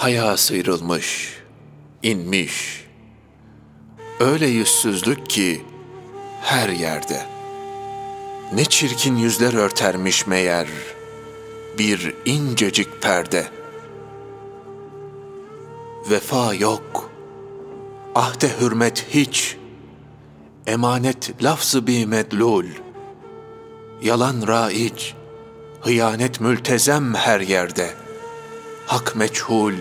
Haya sıyrılmış, inmiş. Öyle yüzsüzlük ki her yerde. Ne çirkin yüzler örtermiş meğer bir incecik perde. Vefa yok, ahde hürmet hiç. Emanet lafz-ı bi medlul. Yalan raic, hıyanet mültezem her yerde. Hak meçhul,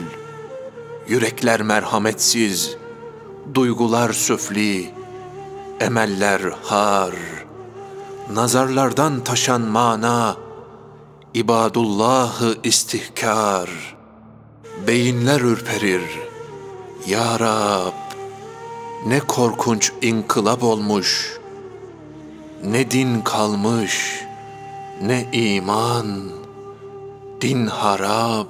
yürekler merhametsiz, duygular süfli, emeller har, nazarlardan taşan mana, ibadullahı istihkar, beyinler ürperir, ya Rab, ne korkunç inkılap olmuş, ne din kalmış, ne iman, din harap,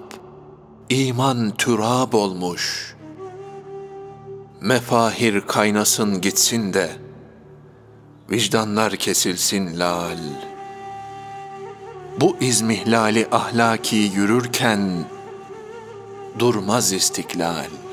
İman türab olmuş. Mefahir kaynasın gitsin de, vicdanlar kesilsin lal. Bu izmihlali ahlaki yürürken, durmaz istiklal.